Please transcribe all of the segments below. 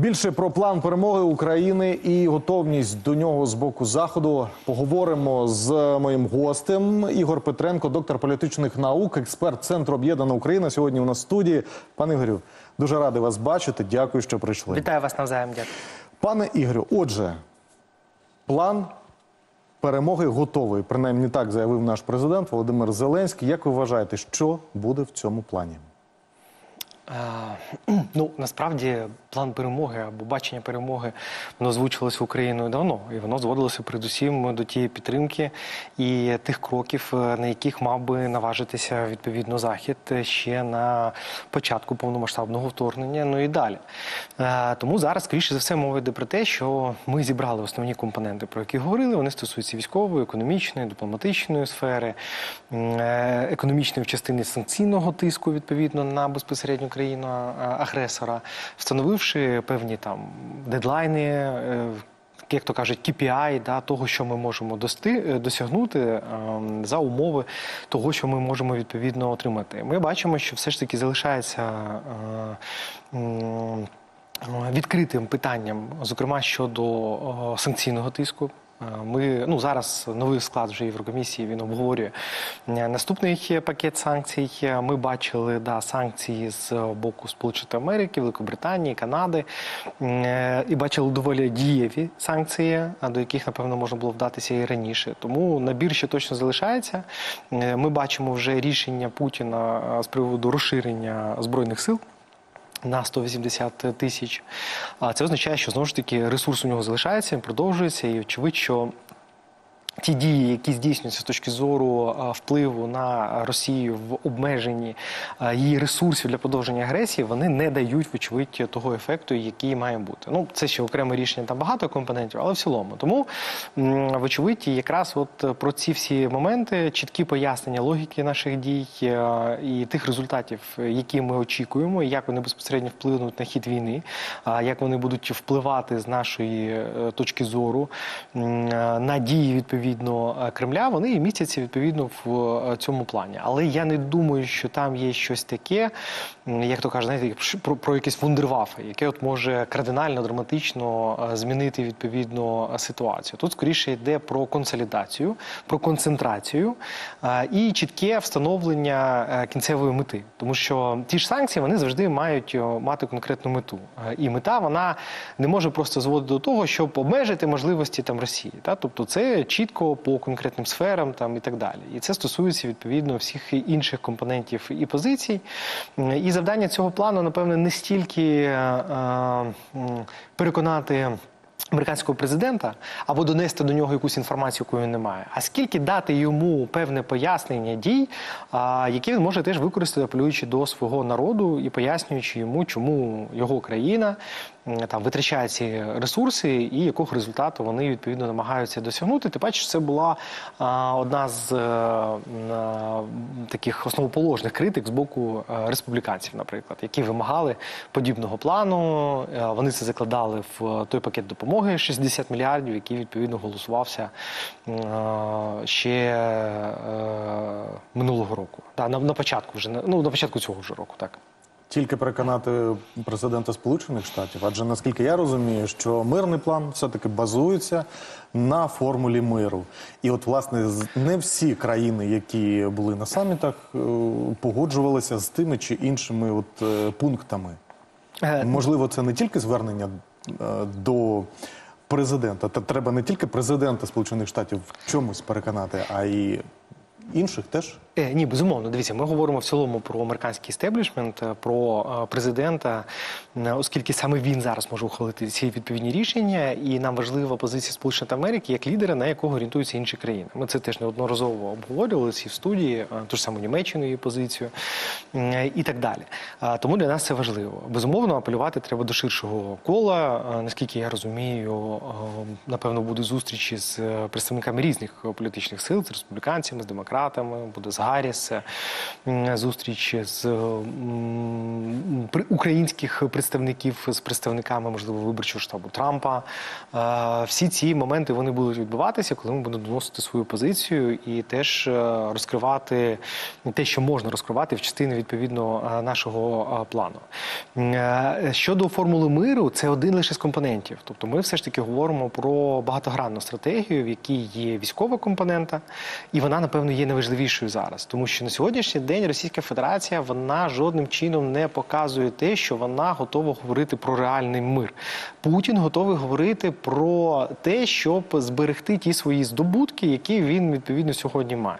Більше про план перемоги України і готовність до нього з боку Заходу поговоримо з моїм гостем. Ігор Петренко, доктор політичних наук, експерт Центру об'єднана Україна. Сьогодні у нас в студії. Пане Ігорю, дуже радий вас бачити. Дякую, що прийшли. Вітаю вас навзаєм. Дякую. Пане Ігорю, отже, план перемоги готовий. Принаймні так заявив наш президент Володимир Зеленський. Як ви вважаєте, що буде в цьому плані? Ну, насправді, план перемоги або бачення перемоги, воно озвучувалося Україною давно. І воно зводилося передусім до тієї підтримки і тих кроків, на яких мав би наважитися, відповідно, Захід ще на початку повномасштабного вторгнення, ну і далі. Тому зараз, скоріше за все, мова йде про те, що ми зібрали основні компоненти, про які говорили. Вони стосуються військової, економічної, дипломатичної сфери, економічної в частині санкційного тиску, відповідно, на безпосередню країну-агресора, встановивши певні там дедлайни, як то кажуть, KPI, да, того, що ми можемо досягнути за умови того, що ми можемо відповідно отримати. Ми бачимо, що все ж таки залишається відкритим питанням, зокрема щодо санкційного тиску. Ми, ну, зараз новий склад вже Єврокомісії, він обговорює наступний пакет санкцій. Ми бачили, да, санкції з боку Сполучених Штатів Америки, Великобританії, Канади. І бачили доволі дієві санкції, до яких, напевно, можна було вдатися і раніше. Тому набір ще точно залишається. Ми бачимо вже рішення Путіна з приводу розширення Збройних сил на 180 тисяч. Це означає, що, знову ж таки, ресурс у нього залишається, він продовжується, і очевидно, що ті дії, які здійснюються з точки зору впливу на Росію в обмеженні її ресурсів для продовження агресії, вони не дають, вочевидь, того ефекту, який має бути. Ну, це ще окреме рішення, там багато компонентів, але в цілому. Тому, вочевидь, якраз от про ці всі моменти, чіткі пояснення логіки наших дій і тих результатів, які ми очікуємо, як вони безпосередньо вплинуть на хід війни, як вони будуть впливати з нашої точки зору на дії, відповідно, Кремля, вони і містяться відповідно в цьому плані. Але я не думаю, що там є щось таке, як то кажуть, знаєте, про якісь вундервафи, яке от може кардинально, драматично змінити відповідно ситуацію. Тут скоріше йде про консолідацію, про концентрацію і чітке встановлення кінцевої мети. Тому що ті ж санкції, вони завжди мають мати конкретну мету. І мета, вона не може просто зводити до того, щоб обмежити можливості там Росії. Та? Тобто це чітко по конкретним сферам там, і так далі. І це стосується, відповідно, всіх інших компонентів і позицій. І завдання цього плану, напевно, не стільки переконати американського президента або донести до нього якусь інформацію, яку він не має, а скільки дати йому певне пояснення дій, які він може теж використати, апелюючи до свого народу і пояснюючи йому, чому його країна там витрачає ці ресурси і якого результату вони відповідно намагаються досягнути. Ти бачиш, це була одна з таких основоположних критик з боку республіканців, наприклад, які вимагали подібного плану. Вони це закладали в той пакет допомоги 60 мільярдів, який відповідно голосувався ще минулого року. Да, на початку вже, ну, на початку цього вже року, так. Тільки переконати президента Сполучених Штатів, адже, наскільки я розумію, що мирний план все-таки базується на формулі миру. І от, власне, не всі країни, які були на самітах, погоджувалися з тими чи іншими от пунктами. Можливо, це не тільки звернення до президента. Та треба не тільки президента Сполучених Штатів в чомусь переконати, а й інших теж? Ні, безумовно. Дивіться, ми говоримо в цілому про американський істеблішмент, про президента, оскільки саме він зараз може ухвалити ці відповідні рішення, і нам важлива позиція Сполучених Штатів Америки як лідера, на якого орієнтуються інші країни. Ми це теж неодноразово обговорювали всі в студії, ту ж саму Німеччину, її позицію і так далі. Тому для нас це важливо. Безумовно, апелювати треба до ширшого кола. Наскільки я розумію, напевно, будуть зустрічі з представниками різних політичних сил, з республіканцями, з демократами, буде згадувати Харріс, зустріч з українських представників з представниками, можливо, виборчого штабу Трампа. Всі ці моменти, вони будуть відбуватися, коли ми будемо доносити свою позицію і теж розкривати те, що можна розкривати в частині, відповідно, нашого плану. Щодо формули миру, це один лише з компонентів. Тобто ми все ж таки говоримо про багатогранну стратегію, в якій є військова компонента, і вона, напевно, є найважливішою зараз. Тому що на сьогоднішній день Російська Федерація, вона жодним чином не показує те, що вона готова говорити про реальний мир. Путін готовий говорити про те, щоб зберегти ті свої здобутки, які він, відповідно, сьогодні має.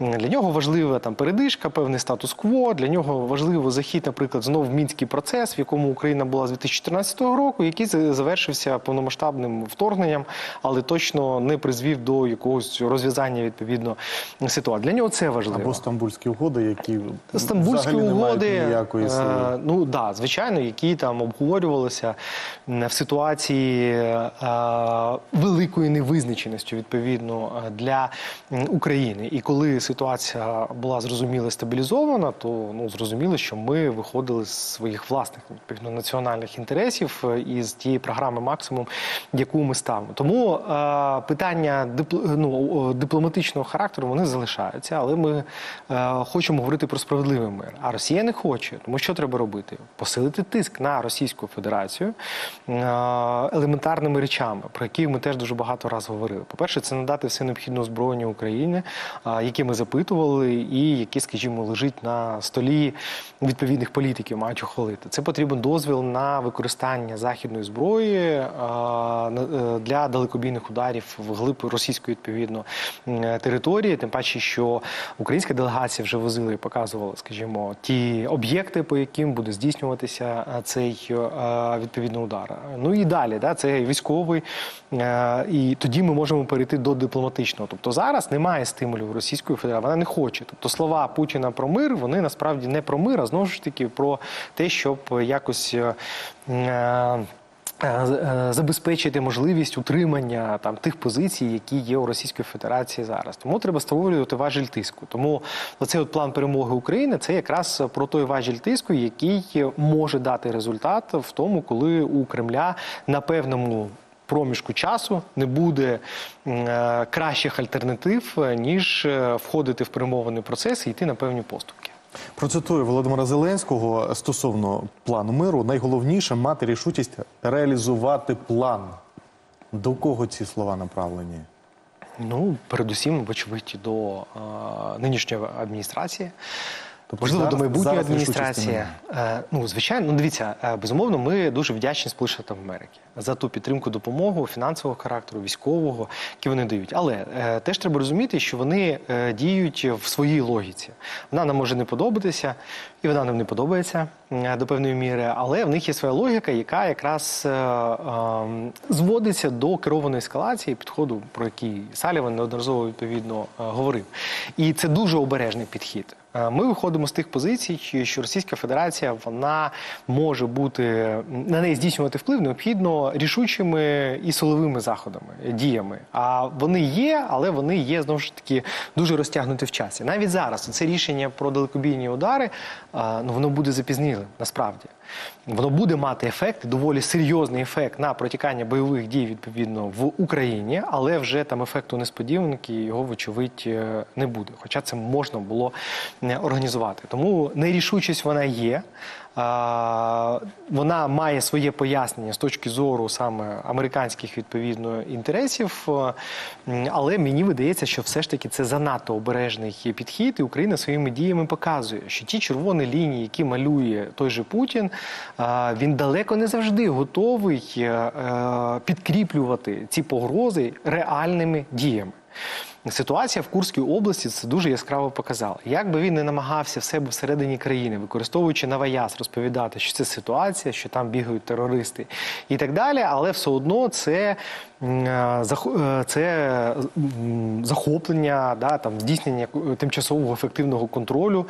Для нього важлива там передишка, певний статус-кво, для нього важливо захід, наприклад, знов в мінський процес, в якому Україна була з 2014 року, який завершився повномасштабним вторгненням, але точно не призвів до якогось розв'язання, відповідно, ситуації. Для нього це важливо. Або Стамбульські угоди, які взагалі не мають ніякої сили. Ну, да, звичайно, які там обговорювалися в ситуації великої невизначеності, відповідно, для України. І коли ситуація була зрозуміло стабілізована, то зрозуміло, що ми виходили з своїх власних національних інтересів і з тієї програми «Максимум», яку ми ставимо. Тому питання дипломатичного характеру, вони залишаються, але ми хочемо говорити про справедливий мир. А Росія не хоче. Тому що треба робити? Посилити тиск на Російську Федерацію елементарними речами, про які ми теж дуже багато раз говорили. По-перше, це надати все необхідне озброєння Україні, які ми запитували і які, скажімо, лежать на столі відповідних політиків, мають ухвалити. Це потрібен дозвіл на використання західної зброї для далекобійних ударів вглиб російської, відповідно, території. Тим паче, що українська делегація вже возила і показувала, скажімо, ті об'єкти, по яким буде здійснюватися цей, відповідно, удар. Ну і далі, це військовий, і тоді ми можемо перейти до дипломатичного. Тобто зараз немає стимулів Російської Федерації, вона не хоче. Тобто слова Путіна про мир, вони насправді не про мир, а знову ж таки про те, щоб якось забезпечити можливість утримання тих позицій, які є у Російської Федерації зараз. Тому треба створювати важіль тиску. Тому оцей план перемоги України – це якраз про той важіль тиску, який може дати результат в тому, коли у Кремля на певному проміжку часу не буде кращих альтернатив, ніж входити в перемовлений процес і йти на певні поступки. Процитую Володимира Зеленського стосовно плану миру. Найголовніше – мати рішучість реалізувати план. До кого ці слова направлені? Ну, передусім, вочевидь, до нинішньої адміністрації. Можливо, до майбутньої адміністрації. Ну, звичайно, дивіться, безумовно, ми дуже вдячні Сполученим Штатам Америки за ту підтримку, допомогу фінансового характеру, військового, які вони дають. Але теж треба розуміти, що вони діють в своїй логіці. Вона нам може не подобатися, і вона нам не подобається до певної міри, але в них є своя логіка, яка якраз зводиться до керованої ескалації, підходу, про який Саліван неодноразово, відповідно, говорив. І це дуже обережний підхід. Ми виходимо з тих позицій, що Російська Федерація, вона може бути, на неї здійснювати вплив необхідно рішучими і силовими заходами, діями. А вони є, але вони є, знову ж таки, дуже розтягнуті в часі. Навіть зараз це рішення про далекобійні удари, воно буде запізнілим, насправді. Воно буде мати ефект, доволі серйозний ефект на протікання бойових дій, відповідно, в Україні, але вже там ефекту несподіванки його, вочевидь, не буде. Хоча це можна було організувати. Тому нерішучість вона є. Вона має своє пояснення з точки зору саме американських, відповідно, інтересів, але мені видається, що все ж таки це занадто обережний підхід, і Україна своїми діями показує, що ті червоні лінії, які малює той же Путін, він далеко не завжди готовий підкріплювати ці погрози реальними діями. Ситуація в Курській області це дуже яскраво показала. Як би він не намагався в себе всередині країни, використовуючи нав'яз, розповідати, що це ситуація, що там бігають терористи і так далі, але все одно це це захоплення, здійснення тимчасового ефективного контролю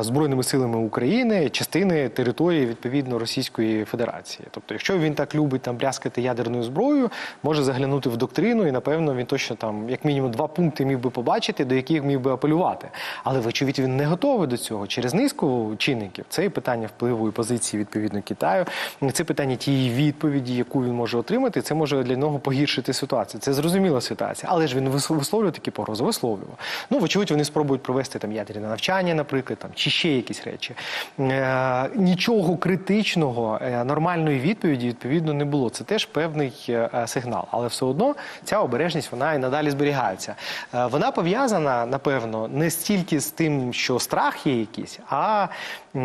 Збройними силами України частини території, відповідно, Російської Федерації. Тобто, якщо він так любить брязкати ядерною зброєю, може заглянути в доктрину і, напевно, він точно там, як мінімум, 2 пункти міг би побачити, до яких міг би апелювати. Але, вочевидь, він не готовий до цього через низку чинників. Це і питання впливу і позиції, відповідно, Китаю, це питання тієї відповіді, яку він може отримати, це може для нього погіршити ситуацію. Це зрозуміла ситуація, але ж він висловлює такі погрози, висловлював. Ну, вочевидь, вони спробують провести там ядерне навчання, наприклад, там, чи ще якісь речі. Нічого критичного, нормальної відповіді, відповідно, не було. Це теж певний сигнал, але все одно ця обережність, вона і надалі зберігається. Вона пов'язана, напевно, не стільки з тим, що страх є якийсь, а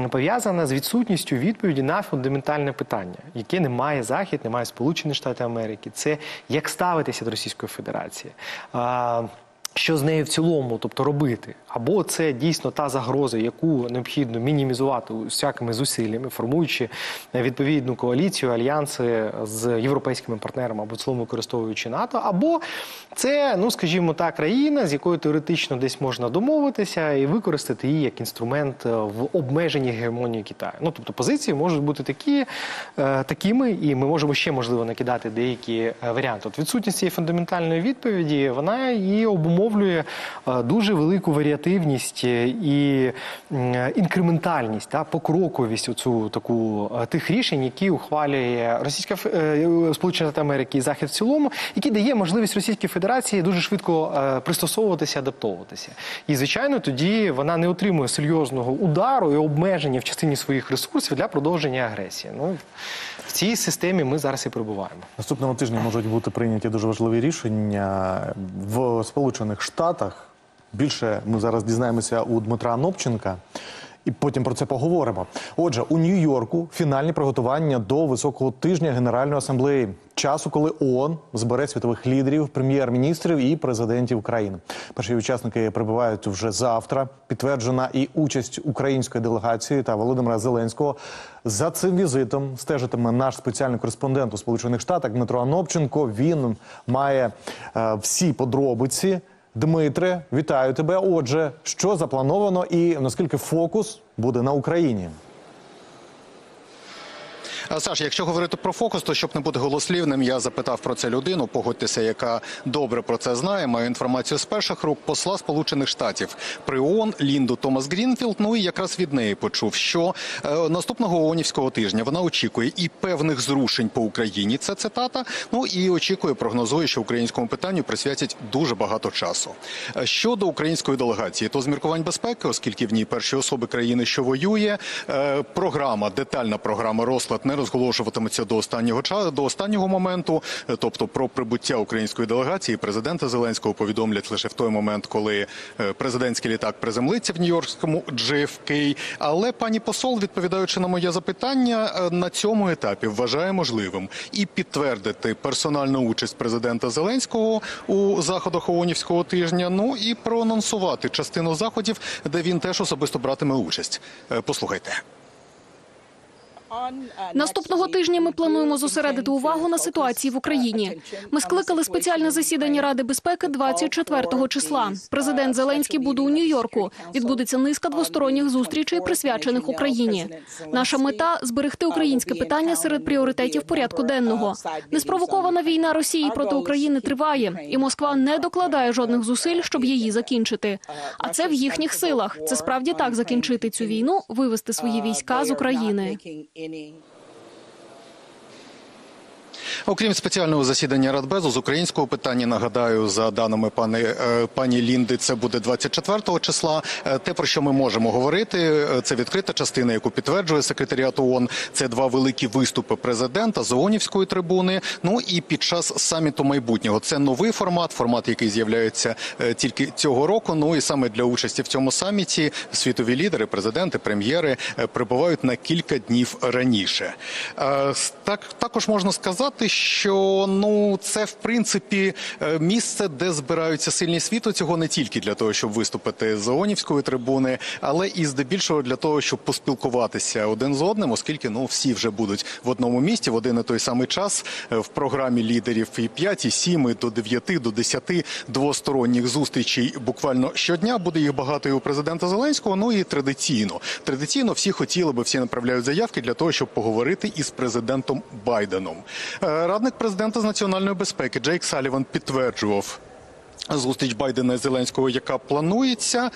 пов'язана з відсутністю відповіді на фундаментальне питання, яке не має Захід, не має Сполучені Штати Америки. Це як ставитися до Російської Федерації, що з нею в цілому, тобто робити. Або це дійсно та загроза, яку необхідно мінімізувати всякими зусиллями, формуючи відповідну коаліцію, альянси з європейськими партнерами, або в цілому використовуючи НАТО. Або це, ну, скажімо так, країна, з якою теоретично десь можна домовитися і використати її як інструмент в обмеженні гегемонії Китаю. Ну, тобто позиції можуть бути такими, і ми можемо ще, можливо, накидати деякі варіанти. От відсутність цієї фундаментальної відповіді, вона і обумовлює дуже велику варіативність і інкрементальність, покроковість тих рішень, які ухвалює Сполучені Штати Америки і Захід в цілому, які дає можливість Російській Федерації дуже швидко пристосовуватися, адаптовуватися. І, звичайно, тоді вона не отримує серйозного удару і обмеження в частині своїх ресурсів для продовження агресії. Ну, в цій системі ми зараз і перебуваємо. Наступного тижня можуть бути прийняті дуже важливі рішення в Сполучених Штатах. Більше ми зараз дізнаємося у Дмитра Анопченка і потім про це поговоримо. Отже, у Нью-Йорку фінальні приготування до високого тижня Генеральної асамблеї. Часу, коли ООН збере світових лідерів, прем'єр-міністрів і президентів країн. Перші учасники прибувають вже завтра. Підтверджена і участь української делегації та Володимира Зеленського. За цим візитом стежитиме наш спеціальний кореспондент у Сполучених Штатах Дмитро Анопченко. Він має всі подробиці. Дмитре, вітаю тебе. Отже, що заплановано і наскільки фокус буде на Україні? Саш, якщо говорити про фокус, то щоб не бути голослівним, я запитав про це людину, погодьтеся, яка добре про це знає, маю інформацію з перших рук посла Сполучених Штатів при ООН Лінду Томас-Грінфілд, ну і якраз від неї почув, що наступного ООНівського тижня вона очікує і певних зрушень по Україні, це цитата, ну і очікує, прогнозує, що українському питанню присвятять дуже багато часу. Щодо української делегації, то з міркувань безпеки, оскільки в ній перші особи країни, що воює, програма, детальна програма розклад не розголошуватиметься до останнього моменту, тобто про прибуття української делегації президента Зеленського повідомлять лише в той момент, коли президентський літак приземлиться в нью-йоркському JFK. Але пані посол, відповідаючи на моє запитання, на цьому етапі вважає можливим і підтвердити персональну участь президента Зеленського у заходах ООНівського тижня, ну і проанонсувати частину заходів, де він теж особисто братиме участь. Послухайте. Наступного тижня ми плануємо зосередити увагу на ситуації в Україні. Ми скликали спеціальне засідання Ради безпеки 24 числа. Президент Зеленський буде у Нью-Йорку. Відбудеться низка двосторонніх зустрічей, присвячених Україні. Наша мета – зберегти українське питання серед пріоритетів порядку денного. Неспровокована війна Росії проти України триває, і Москва не докладає жодних зусиль, щоб її закінчити. А це в їхніх силах. Це справді так закінчити цю війну, вивести свої війська з України. Окрім спеціального засідання Радбезу з українського питання, нагадаю, за даними пані Лінди, це буде 24 числа. Те, про що ми можемо говорити, це відкрита частина, яку підтверджує секретаріат ООН. Це 2 великі виступи президента з ООНівської трибуни, ну і під час саміту майбутнього. Це новий формат, який з'являється тільки цього року, ну і саме для участі в цьому саміті світові лідери, президенти, прем'єри прибувають на кілька днів раніше. Також можна сказати, що це, в принципі, місце, де збираються сильні світу. Цього не тільки для того, щоб виступити з ООНівської трибуни, але і здебільшого для того, щоб поспілкуватися один з одним, оскільки всі вже будуть в одному місті в один і той самий час. В програмі лідерів і 5, і 7, і до 9, до 10 двосторонніх зустрічей буквально щодня. Буде їх багато і у президента Зеленського, і традиційно. Традиційно всі хотіли би, всі направляють заявки для того, щоб поговорити із президентом Байденом. Радник президента з національної безпеки Джейк Саліван підтверджував зустріч Байдена і Зеленського, яка планується.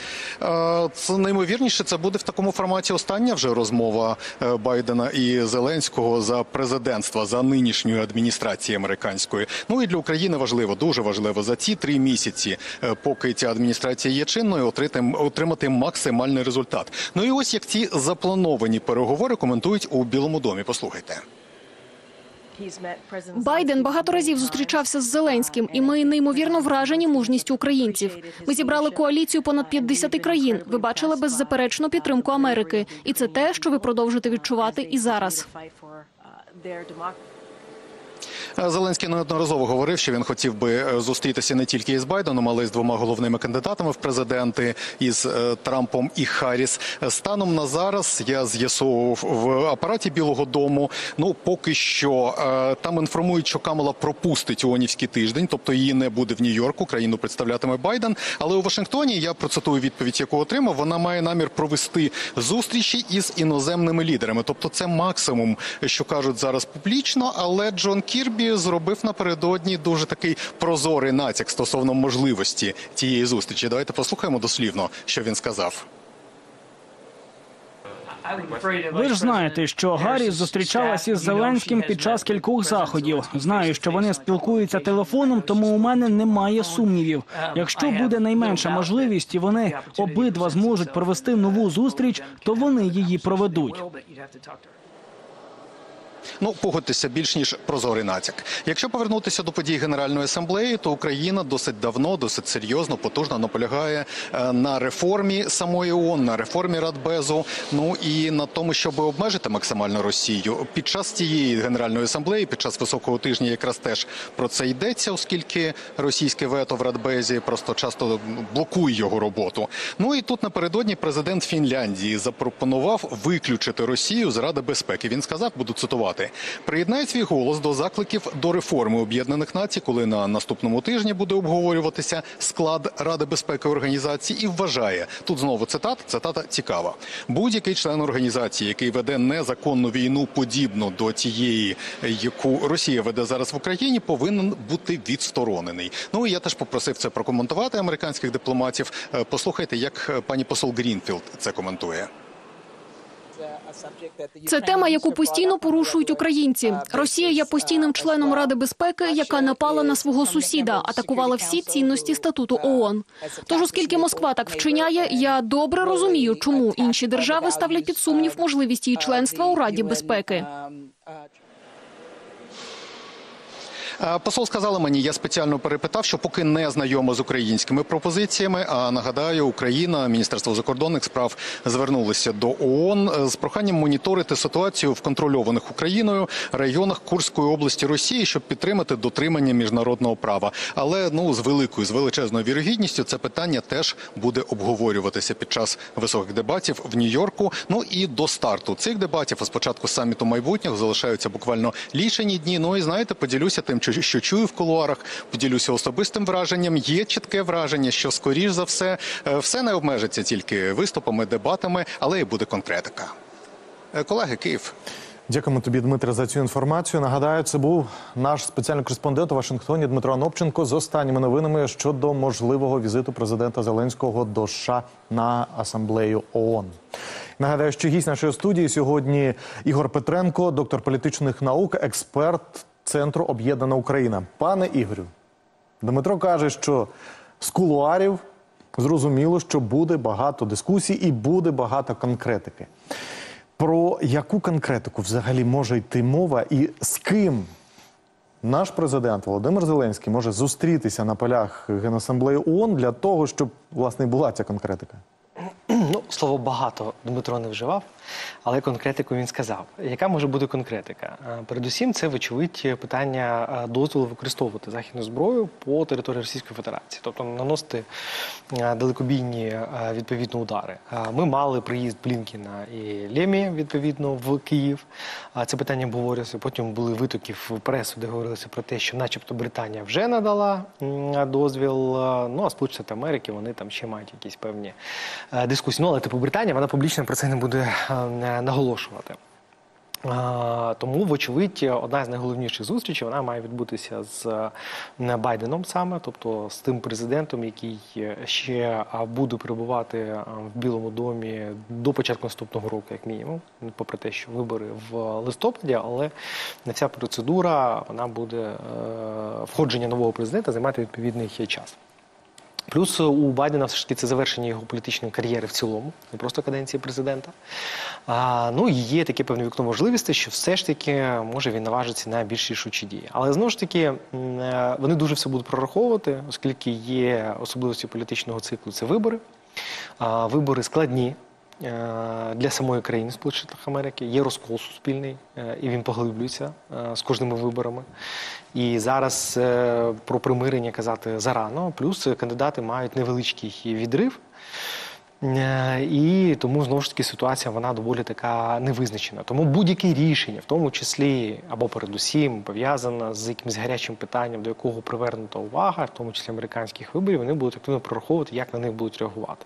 Наймовірніше, це буде в такому форматі остання вже розмова Байдена і Зеленського за президентства, за нинішньої адміністрації американської. І для України важливо, дуже важливо, за ці 3 місяці, поки ця адміністрація є чинною, отримати максимальний результат. І ось як ці заплановані переговори коментують у Білому домі. Послухайте. Байден багато разів зустрічався з Зеленським, і ми неймовірно вражені мужністю українців. Ми зібрали коаліцію понад 50 країн. Ви бачили беззаперечну підтримку Америки. І це те, що ви продовжите відчувати і зараз. Зеленський неодноразово говорив, що він хотів би зустрітися не тільки із Байденом, але й з 2 головними кандидатами в президенти, із Трампом і Харріс. Станом на зараз, я з'ясовував в апараті Білого дому, поки що там інформують, що Камала пропустить ООНівський тиждень, тобто її не буде в Нью-Йорку, країну представлятиме Байден. Але у Вашингтоні, я процитую відповідь, яку отримав, вона має намір провести зустрічі із іноземними лідерами. Тобто це максимум, що кажуть зараз публічно, але Джон Кірбі зробив напередодні дуже такий прозорий натяк стосовно можливості цієї зустрічі. Давайте послухаємо дослівно, що він сказав. Ви ж знаєте, що Гарріс зустрічалася із Зеленським під час кількох заходів. Знаю, що вони спілкуються телефоном, тому у мене немає сумнівів. Якщо буде найменша можливість, і вони обидва зможуть провести нову зустріч, то вони її проведуть. Погодьтеся, більш ніж прозорий натяк. Якщо повернутися до подій Генеральної асамблеї, то Україна досить давно, досить серйозно, потужно наполягає на реформі самої ООН, на реформі Радбезу, і на тому, щоб обмежити максимально Росію. Під час цієї Генеральної асамблеї, під час Високого тижня якраз теж про це йдеться, оскільки російське вето в Радбезі просто часто блокує його роботу. І тут напередодні президент Фінляндії запропонував виключити Росію з Ради безпеки. Він сказав, буду цитувати: "Приєднає свій голос до закликів до реформи Об'єднаних Націй, коли на наступному тижні буде обговорюватися склад Ради безпеки організації, і вважає", тут знову цитата цікава, "будь-який член організації, який веде незаконну війну, подібну до тієї, яку Росія веде зараз в Україні, повинен бути відсторонений". І я теж попросив це прокоментувати американських дипломатів. Послухайте, як пані посол Грінфілд це коментує. "Це тема, яку постійно порушують українці. Росія є постійним членом Ради безпеки, яка напала на свого сусіда, атакувала всі цінності статуту ООН. Тож, оскільки Москва так вчиняє, я добре розумію, чому інші держави ставлять під сумнів можливість її членства у Раді безпеки". Посол сказала мені, я спеціально перепитав, що поки не знайома з українськими пропозиціями, а нагадаю, Україна, Міністерство закордонних справ звернулися до ООН з проханням моніторити ситуацію в контрольованих Україною районах Курської області Росії, щоб підтримати дотримання міжнародного права. Але з величезною вірогідністю це питання теж буде обговорюватися під час високих дебатів в Нью-Йорку. І до старту цих дебатів, а з початку саміту майбутнього, залишаються буквально лічені дні. І знаєте, поділюся тим, що чую в кулуарах, поділюся особистим враженням. Є чітке враження, що, скоріш за все, все не обмежиться тільки виступами, дебатами, але і буде конкретика. Колеги, Київ. Дякуємо тобі, Дмитре, за цю інформацію. Нагадаю, це був наш спеціальний кореспондент у Вашингтоні Дмитро Анопченко з останніми новинами щодо можливого візиту президента Зеленського до США на асамблею ООН. Нагадаю, що гість нашої студії сьогодні Ігор Петренко, доктор політичних наук, експерт Центру об'єднана Україна. Пане Ігорю, Дмитро каже, що з кулуарів зрозуміло, що буде багато дискусій і буде багато конкретики. Про яку конкретику взагалі може йти мова і з ким наш президент Володимир Зеленський може зустрітися на полях Генасамблеї ООН для того, щоб, власне, була ця конкретика? слово «багато» Дмитро не вживав, але конкретику він сказав. Яка може бути конкретика? Передусім, це, вочевидь, питання дозволу використовувати західну зброю по території Російської Федерації, тобто наносити далекобійні, відповідно, удари. Ми мали приїзд Блінкіна і Лемі, відповідно, в Київ. Це питання обговорювалося, потім були витоки в пресу, де говорилося про те, що начебто Британія вже надала дозвіл, ну, а Сполучені Штати Америки, вони там ще мають якісь певні дискусії. Ну, але, типу, Британія, вона публічно про це не буде наголошувати. Тому, вочевидь, одна з найголовніших зустрічей, вона має відбутися з Байденом саме, тобто з тим президентом, який ще буде перебувати в Білому домі до початку наступного року, як мінімум, попри те, що вибори в листопаді, але вся процедура, вона буде, входження нового президента займати відповідний час. Плюс у Байдена все ж таки це завершення його політичної кар'єри в цілому, не просто каденції президента. Ну і є таке певне вікно можливості, що все ж таки може він наважитися на більш рішучі дії. Але знову ж таки вони дуже все будуть прораховувати, оскільки є особливості політичного циклу – це вибори. Вибори складні для самої країни Сполучених Штатів Америки. Є розкол суспільний, і він поглиблюється з кожними виборами. І зараз про примирення казати зарано. Плюс кандидати мають невеличкий відрив. І тому, знову ж таки, ситуація, вона доволі така невизначена. Тому будь-яке рішення, в тому числі, або передусім, пов'язане з якимось гарячим питанням, до якого привернута увага, в тому числі американських виборів, вони будуть активно прораховувати, як на них будуть реагувати.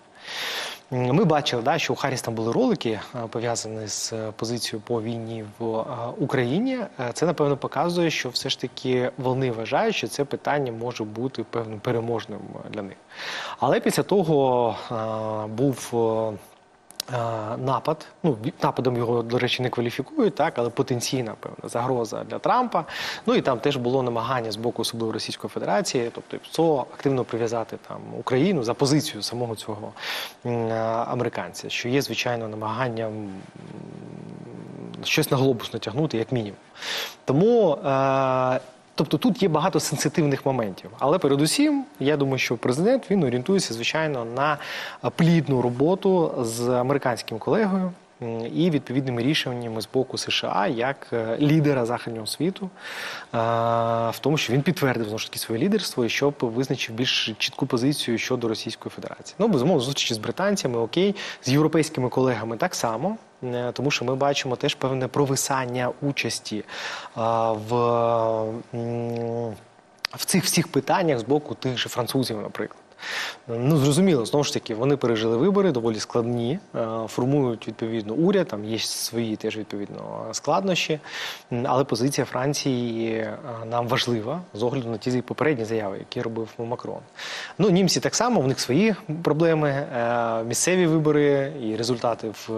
Ми бачили, да, що у Харріс там були ролики, пов'язані з позицією по війні в Україні. Це, напевно, показує, що все ж таки вони вважають, що це питання може бути певним переможним для них. Але після того був напад, ну, нападом його, до речі, не кваліфікують, так, але потенційна, певна, загроза для Трампа. Ну і там теж було намагання з боку особливо Російської Федерації, тобто ПСО, активно прив'язати там Україну за позицію самого цього американця, що є, звичайно, намаганням щось на глобус натягнути, як мінімум. Тому, тобто тут є багато сенситивних моментів, але передусім, я думаю, що президент, він орієнтується, звичайно, на плідну роботу з американським колегою і відповідними рішеннями з боку США як лідера Західного світу, в тому, що він підтвердив, знову ж таки, своє лідерство і щоб визначив більш чітку позицію щодо Російської Федерації. Ну, безумовно, зустрічі з британцями, окей, з європейськими колегами так само, тому що ми бачимо теж певне провисання участі в цих всіх питаннях з боку тих же французів, наприклад. Ну, зрозуміло, знову ж таки, вони пережили вибори, доволі складні, формують, відповідно, уряд, там є свої теж, відповідно, складнощі, але позиція Франції нам важлива з огляду на ті попередні заяви, які робив Макрон. Ну, німці так само, в них свої проблеми, місцеві вибори і результати в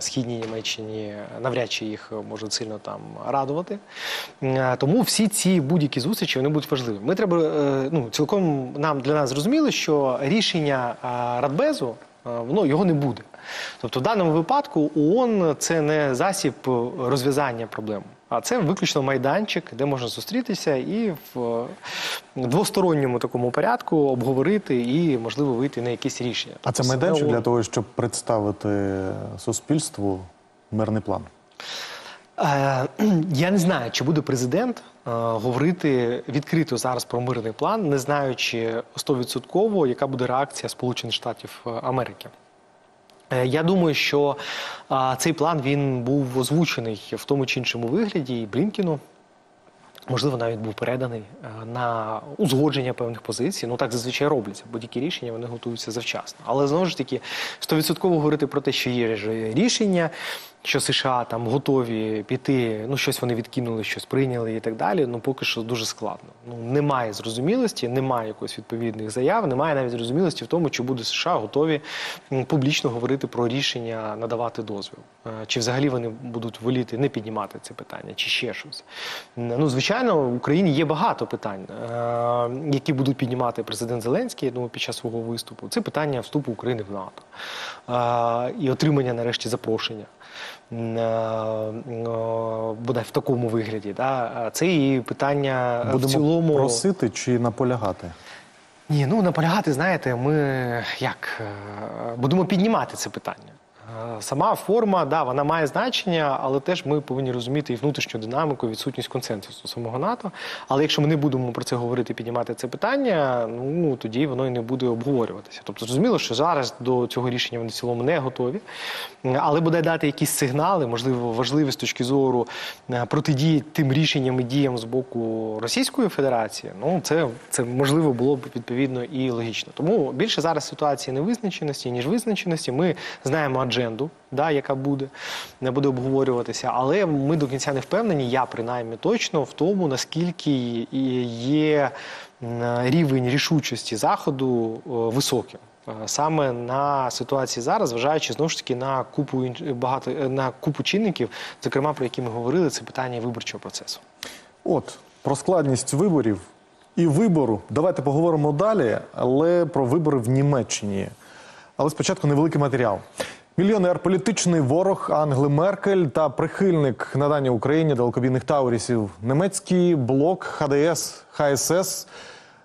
Східній Німеччині навряд чи їх можуть сильно там радувати. Тому всі ці будь-які зустрічі, вони будуть важливі. Ми треба, ну, цілком нам, для нас зрозуміло, що рішення Радбезу, воно, його не буде. Тобто в даному випадку ООН – це не засіб розв'язання проблем, а це виключно майданчик, де можна зустрітися і в двосторонньому такому порядку обговорити і, можливо, вийти на якісь рішення. А це майданчик для того, щоб представити суспільству мирний план? Я не знаю, чи буде президент говорити відкрито зараз про мирний план, не знаючи 100%, яка буде реакція Сполучених Штатів Америки. Я думаю, що цей план, він був озвучений в тому чи іншому вигляді і Блінкіну. Можливо, навіть був переданий на узгодження певних позицій. Ну, так зазвичай робляться. Будь-які рішення, вони готуються завчасно. Але, знову ж таки, 100% говорити про те, що є рішення, що США там готові піти, ну, щось вони відкинули, щось прийняли і так далі, ну, поки що дуже складно. Ну, немає зрозумілості, немає якоїсь відповідних заяв, немає навіть зрозумілості в тому, чи буде США готові публічно говорити про рішення надавати дозвіл. Чи взагалі вони будуть воліти не піднімати це питання, чи ще щось. Ну, звичайно, в Україні є багато питань, які будуть піднімати президент Зеленський, я думаю, під час свого виступу. Це питання вступу України в НАТО і отримання, нарешті, запрошення. Бодай в такому вигляді, да? Це і питання в цілому... Будемо просити чи наполягати? Ні, ну наполягати, знаєте, ми як будемо піднімати це питання. Сама форма, да, вона має значення, але теж ми повинні розуміти і внутрішню динаміку, і відсутність консенсусу самого НАТО. Але якщо ми не будемо про це говорити, піднімати це питання, ну тоді воно і не буде обговорюватися. Тобто, зрозуміло, що зараз до цього рішення вони в цілому не готові, але буде дати якісь сигнали, можливо, важливі з точки зору протидії тим рішенням і діям з боку Російської Федерації. Ну, це можливо було б відповідно і логічно. Тому більше зараз ситуації невизначеності, ніж визначеності. Ми знаємо адженду, да, яка буде обговорюватися, але ми до кінця не впевнені, я принаймні точно, в тому, наскільки є рівень рішучості Заходу високим. Саме на ситуації зараз, зважаючи, знову ж таки, на купу чинників, зокрема, про які ми говорили, це питання виборчого процесу. От, про складність виборів і вибору. Давайте поговоримо далі, але про вибори в Німеччині. Але спочатку невеликий матеріал. Мільйонер, політичний ворог Ангели Меркель та прихильник надання Україні далекобійних таурісів. Німецький блок ХДС, ХСС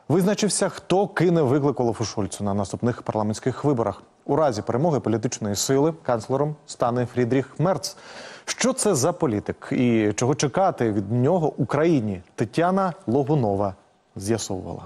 визначився, хто кине виклик Олафу Шольцу на наступних парламентських виборах. У разі перемоги політичної сили канцлером стане Фрідріх Мерц. Що це за політик і чого чекати від нього Україні? Тетяна Логунова з'ясовувала.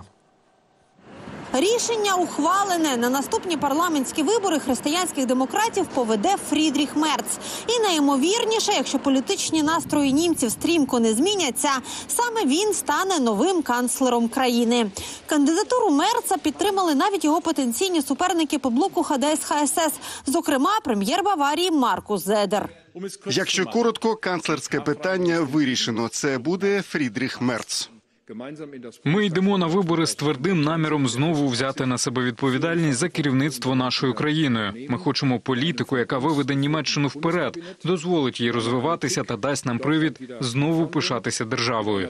Рішення ухвалене. На наступні парламентські вибори християнських демократів поведе Фрідріх Мерц. І найімовірніше, якщо політичні настрої німців стрімко не зміняться, саме він стане новим канцлером країни. Кандидатуру Мерца підтримали навіть його потенційні суперники по блоку ХДС-ХСС, зокрема прем'єр Баварії Маркус Зедер. Якщо коротко, канцлерське питання вирішено. Це буде Фрідріх Мерц. Ми йдемо на вибори з твердим наміром знову взяти на себе відповідальність за керівництво нашою країною. Ми хочемо політику, яка виведе Німеччину вперед, дозволить їй розвиватися та дасть нам привід знову пишатися державою.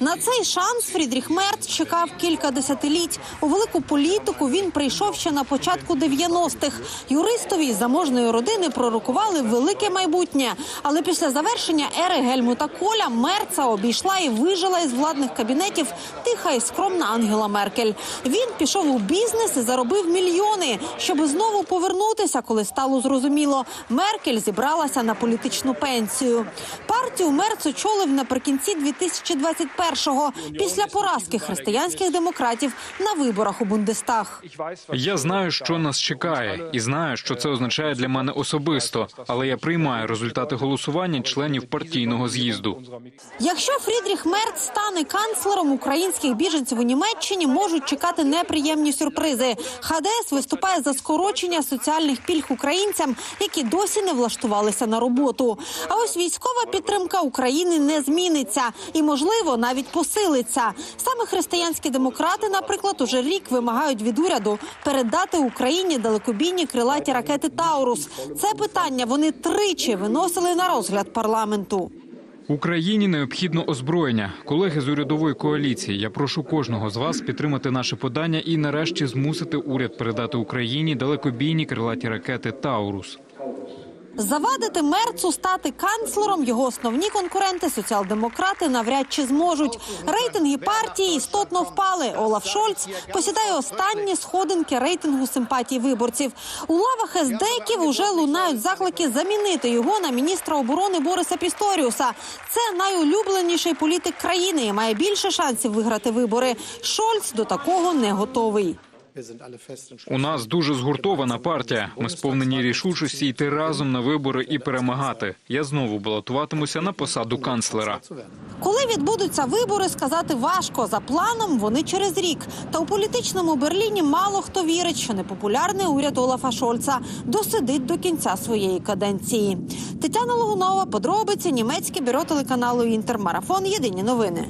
На цей шанс Фрідріх Мерц чекав кілька десятиліть. У велику політику він прийшов ще на початку 90-х. Юристові із заможної родини пророкували велике майбутнє. Але після завершення ери Гельмута Коля Мерца обійшла і вижила із владних кабінетів тиха і скромна Ангела Меркель. Він пішов у бізнес і заробив мільйони, щоб знову повернутися, коли стало зрозуміло. Меркель зібралася на політичну пенсію. Партію Мерц очолив наприкінці 2021-го, після поразки християнських демократів на виборах у Бундестаг. Я знаю, що нас чекає, і знаю, що це означає для мене особисто, але я приймаю результати голосування членів партійного з'їзду. Якщо Фрідріх Мерц стане канцлером, українських біженців у Німеччині можуть чекати неприємні сюрпризи. ХДС виступає за скорочення соціальних пільг українцям, які досі не влаштувалися на роботу. А ось військова підтримка України не зміниться і, можливо, навіть посилиться. Саме християнські демократи, наприклад, уже рік вимагають від уряду передати Україні далекобійні крилаті ракети «Таурус». Це питання вони тричі виносили на розгляд парламенту. Україні необхідно озброєння. Колеги з урядової коаліції, я прошу кожного з вас підтримати наше подання і нарешті змусити уряд передати Україні далекобійні крилаті ракети «Таурус». Завадити Мерцу стати канцлером його основні конкуренти, соціал-демократи, навряд чи зможуть. Рейтинги партії істотно впали. Олаф Шольц посідає останні сходинки рейтингу симпатій виборців. У лавах есдеків уже лунають заклики замінити його на міністра оборони Бориса Пісторіуса. Це найулюбленіший політик країни і має більше шансів виграти вибори. Шольц до такого не готовий. У нас дуже згуртована партія. Ми сповнені рішучості йти разом на вибори і перемагати. Я знову балотуватимуся на посаду канцлера. Коли відбудуться вибори, сказати важко. За планом, вони через рік. Та у політичному Берліні мало хто вірить, що непопулярний уряд Олафа Шольца досидить до кінця своєї каденції. Тетяна Логунова, подробиці, німецьке бюро телеканалу «Інтермарафон», єдині новини.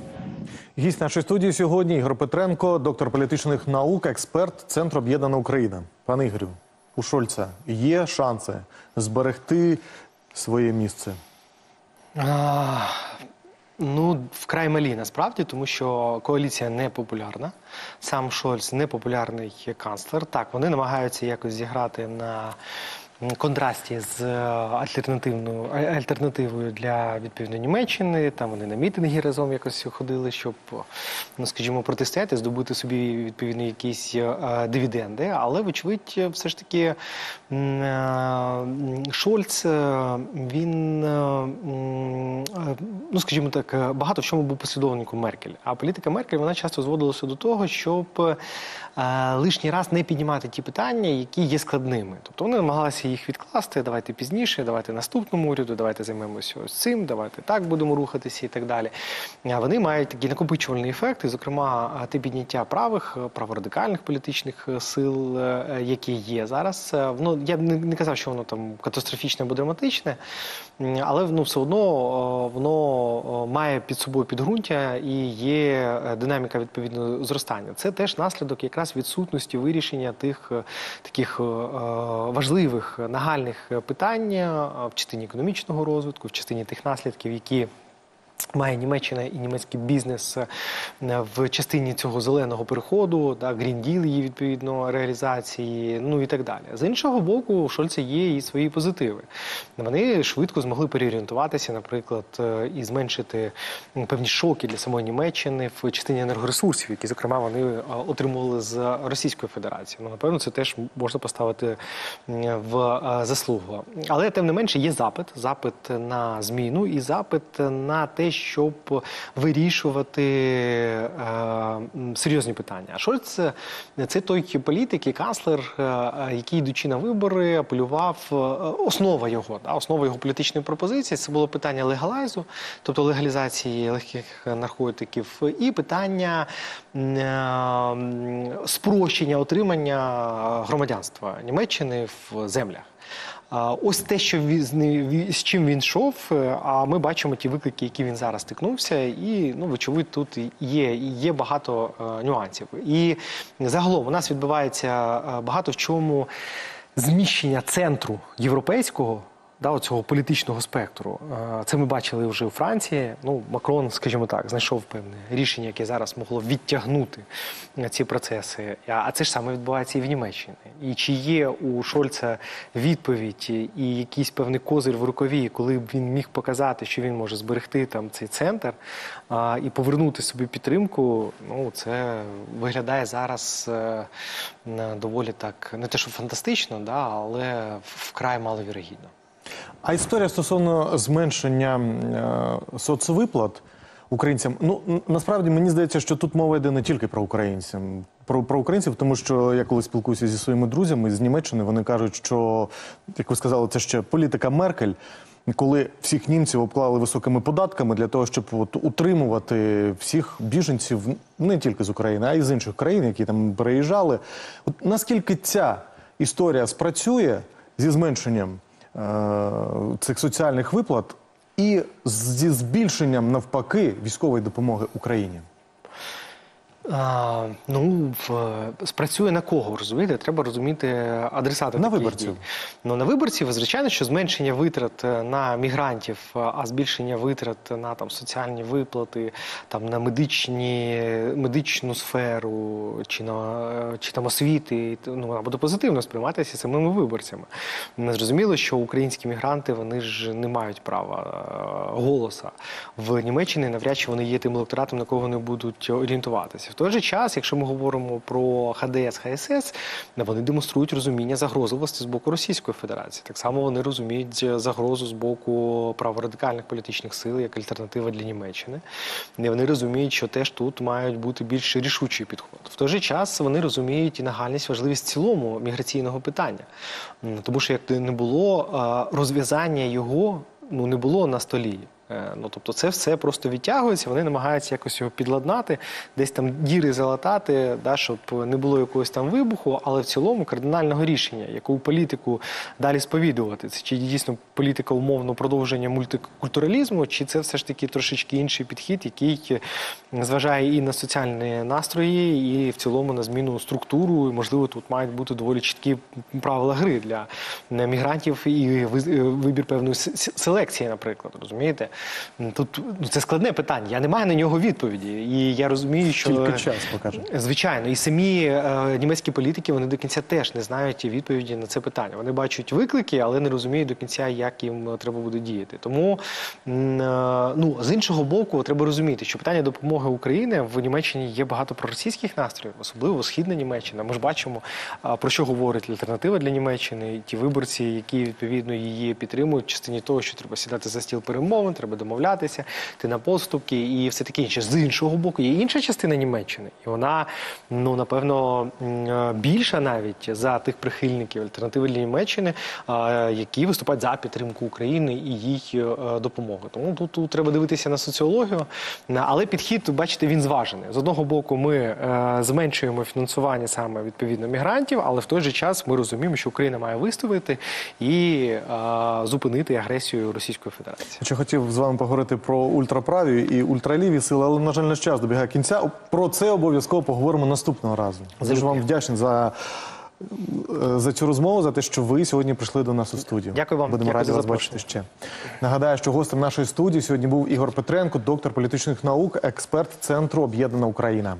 Гість нашої студії сьогодні Ігор Петренко, доктор політичних наук, експерт Центру об'єднана Україна. Пане Ігорю, у Шольца є шанси зберегти своє місце? Ну, вкрай малі, насправді, тому що коаліція не популярна. Сам Шольц не популярний канцлер. Так, вони намагаються якось зіграти на контрасті з альтернативою для відповідної Німеччини. Там вони на мітинги разом якось ходили, щоб, ну, скажімо, протистояти, здобути собі відповідні якісь дивіденди. Але, вочевидь, все ж таки Шольц, він, ну, скажімо так, багато в чому був послідовником Меркель. А політика Меркель, вона часто зводилася до того, щоб лишній раз не піднімати ті питання, які є складними. Тобто вони намагалися їх відкласти, давайте пізніше, давайте наступному уряду, давайте займемося ось цим, давайте так будемо рухатися і так далі. Вони мають такі накопичувальні ефекти, зокрема, те підняття правих, праворадикальних політичних сил, які є зараз. Ну, я б не казав, що воно там катастрофічне або драматичне, але, ну, все одно воно має під собою підґрунтя і є динаміка відповідно зростання. Це теж наслідок якраз відсутності вирішення тих таких важливих нагальних питань в частині економічного розвитку, в частині тих наслідків, які має Німеччина і німецький бізнес в частині цього зеленого переходу, Green Deal її, відповідно, реалізації, ну і так далі. З іншого боку, у Шольца є і свої позитиви. Вони швидко змогли переорієнтуватися, наприклад, і зменшити певні шоки для самої Німеччини в частині енергоресурсів, які, зокрема, вони отримували з Російської Федерації. Ну, напевно, це теж можна поставити в заслугу. Але, тим не менше, є запит на зміну і запит на те, щоб вирішувати серйозні питання. А Шольц – це той політик і канцлер, який, йдучи на вибори, апелював, основа його політичної пропозиції – це було питання легалайзу, тобто легалізації легких наркотиків, і питання спрощення отримання громадянства Німеччини в землях. Ось те, що з чим він йшов, а ми бачимо ті виклики, які він зараз стикнувся, і, ну, вочевидь, тут є багато нюансів. І загалом у нас відбувається багато в чому зміщення центру європейського, цього політичного спектру. Це ми бачили вже у Франції. Ну, Макрон, скажімо так, знайшов певне рішення, яке зараз могло відтягнути ці процеси. А це ж саме відбувається і в Німеччині. І чи є у Шольца відповідь і якийсь певний козир в рукаві, коли б він міг показати, що він може зберегти там цей центр і повернути собі підтримку, ну, це виглядає зараз доволі так, не те, що фантастично, але вкрай маловірогідно. А історія стосовно зменшення соцвиплат українцям, ну, насправді, мені здається, що тут мова йде не тільки про українців, тому що я коли спілкуюся зі своїми друзями з Німеччини, вони кажуть, що, як ви сказали, це ще політика Меркель, коли всіх німців обклали високими податками для того, щоб утримувати всіх біженців не тільки з України, а й з інших країн, які там переїжджали. От наскільки ця історія спрацює зі зменшенням цих соціальних виплат і зі збільшенням, навпаки, військової допомоги Україні? Ну, спрацює на кого, розумієте? Треба розуміти адресата таких дій. На виборців. Ну, на виборців, звичайно, що зменшення витрат на мігрантів, а збільшення витрат на там соціальні виплати, там на медичну сферу чи там освіти, ну, буде позитивно сприйматися самими виборцями. Зрозуміло, що українські мігранти, вони ж не мають права голоса в Німеччині, навряд чи вони є тим електоратом, на кого вони будуть орієнтуватися. В той же час, якщо ми говоримо про ХДС, ХСС, вони демонструють розуміння загрозливості з боку Російської Федерації. Так само вони розуміють загрозу з боку праворадикальних політичних сил як альтернатива для Німеччини. І вони розуміють, що теж тут мають бути більш рішучий підход. В той же час вони розуміють і нагальність, важливість цілому міграційного питання. Тому що, як не було, розв'язання його, ну, не було на столі. Ну, тобто це все просто відтягується, вони намагаються якось його підладнати, десь там діри залатати, щоб не було якогось там вибуху, але в цілому кардинального рішення, яку політику далі сповідувати. Це чи дійсно політика умовно продовження мультикультуралізму, чи це все ж таки трошечки інший підхід, який зважає і на соціальні настрої, і в цілому на зміну структуру, і, можливо, тут мають бути доволі чіткі правила гри для мігрантів і вибір певної селекції, наприклад, розумієте? Тут це складне питання, я не маю на нього відповіді. І я розумію, що... Тільки час покаже. Звичайно. І самі німецькі політики, вони до кінця теж не знають відповіді на це питання. Вони бачать виклики, але не розуміють до кінця, як їм треба буде діяти. Тому, ну, з іншого боку, треба розуміти, що питання допомоги України в Німеччині є багато проросійських настроїв, особливо Східна Німеччина. Ми ж бачимо, про що говорить альтернатива для Німеччини, ті виборці, які, відповідно, її підтримують в частині того, що треба сідати за стіл перемовин, треба домовлятися, йти на поступки і все таке інше. З іншого боку, є інша частина Німеччини, і вона, ну, напевно, більша навіть за тих прихильників альтернативи для Німеччини, які виступають за підтримку України і її допомоги. Тому тут треба дивитися на соціологію, але підхід, бачите, він зважений. З одного боку, ми зменшуємо фінансування саме, відповідно, мігрантів, але в той же час ми розуміємо, що Україна має вистояти і зупинити агресію Російської Федерації. Я хотів з вами поговорити про ультраправі і ультраліві сили, але, на жаль, наш час добігає кінця. Про це обов'язково поговоримо наступного разу. Дуже вам вдячний за цю розмову, за те, що ви сьогодні прийшли до нас у студію. Дякую вам. Будемо раді вас бачити ще. Нагадаю, що гостем нашої студії сьогодні був Ігор Петренко, доктор політичних наук, експерт Центру об'єднана Україна.